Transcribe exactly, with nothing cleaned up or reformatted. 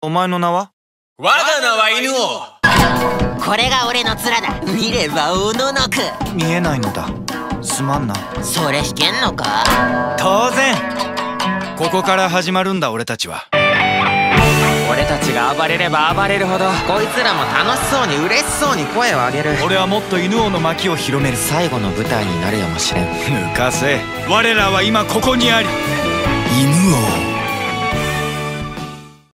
お前の名は？我が名は犬王。これが俺の面だ。見ればおののく。見えないのだ。すまんな。それ弾けんのか？当然。ここから始まるんだ、俺たちは。俺たちが暴れれば暴れるほど、こいつらも楽しそうに嬉しそうに声を上げる。俺はもっと犬王の巻を広める。最後の舞台になるやもしれん。抜かせ。我らは今ここにあり。犬王。